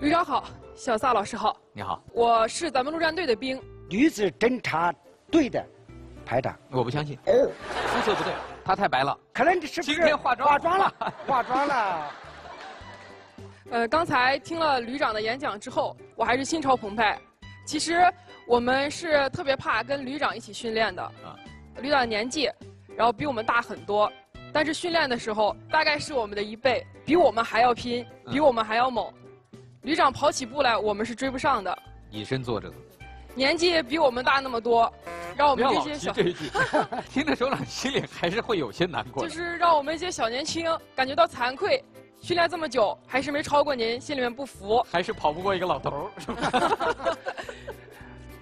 旅长好，小萨老师好。你好，我是咱们陆战队的兵，女子侦察队的排长。我不相信，肤色不对，她太白了。可能你是不是今天化妆了？化妆了。刚才听了旅长的演讲之后，我还是心潮澎湃。其实我们是特别怕跟旅长一起训练的。啊。旅长的年纪，然后比我们大很多，但是训练的时候大概是我们的一倍，比我们还要拼，比我们还要猛。 旅长跑起步来，我们是追不上的。以身作则，年纪比我们大那么多，让我们这些小……不要老提这一句，听的时候心里还是会有些难过。就是让我们一些小年轻感觉到惭愧，训练这么久还是没超过您，心里面不服。还是跑不过一个老头儿，是吧？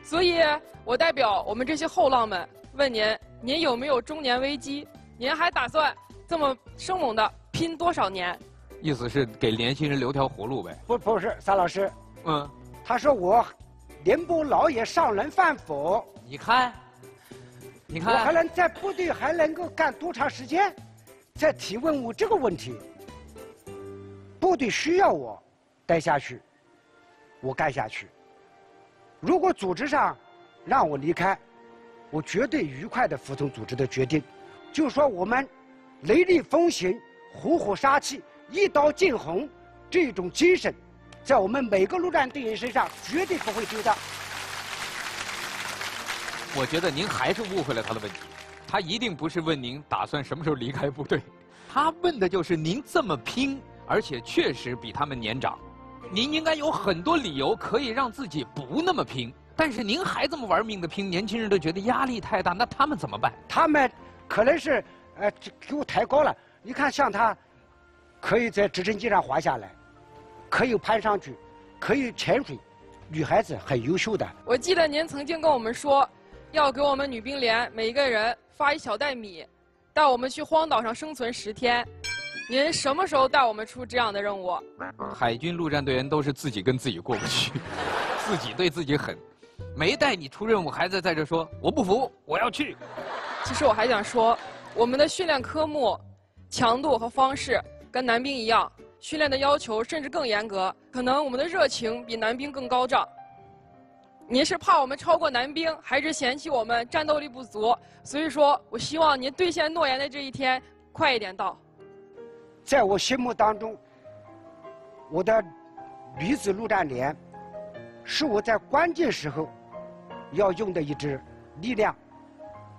所以，我代表我们这些后浪们问您：您有没有中年危机？您还打算这么生猛的拼多少年？ 意思是给年轻人留条活路呗？不是，撒老师，他说我宁波老也上人饭否？你看，我还能在部队还能够干多长时间？再提问我这个问题，部队需要我待下去，我干下去。如果组织上让我离开，我绝对愉快地服从组织的决定。就说我们雷厉风行，虎虎杀气。 一刀见红，这种精神，在我们每个陆战队员身上绝对不会丢掉。我觉得您还是误会了他的问题，他一定不是问您打算什么时候离开部队，他问的就是您这么拼，而且确实比他们年长，您应该有很多理由可以让自己不那么拼，但是您还这么玩命的拼，年轻人都觉得压力太大，那他们怎么办？他们可能是给我抬高了，你看像他。 可以在直升机上滑下来，可以攀上去，可以潜水，女孩子很优秀的。我记得您曾经跟我们说，要给我们女兵连每一个人发一小袋米，带我们去荒岛上生存10天。您什么时候带我们出这样的任务？海军陆战队员都是自己跟自己过不去，自己对自己狠，没带你出任务，还在这说我不服，我要去。其实我还想说，我们的训练科目、强度和方式。 跟男兵一样，训练的要求甚至更严格。可能我们的热情比男兵更高涨。您是怕我们超过男兵，还是嫌弃我们战斗力不足？所以说我希望您兑现诺言的这一天快一点到。在我心目当中，我的女子陆战连是我在关键时候要用的一支力量，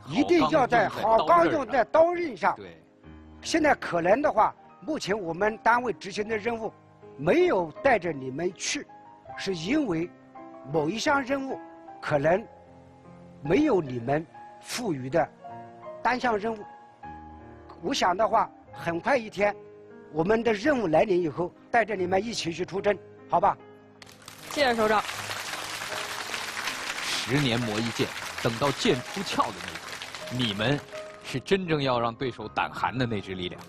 一定要在好钢用在刀刃上。对，现在可能的话。 目前我们单位执行的任务，没有带着你们去，是因为某一项任务可能没有你们赋予的单项任务。我想的话，很快一天，我们的任务来临以后，带着你们一起去出征，好吧？谢谢首长。10年磨一剑，等到剑出鞘的那一刻，你们是真正要让对手胆寒的那支力量。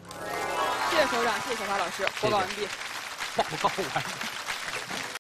谢谢首长，谢谢小沙老师，报告完毕。报告完。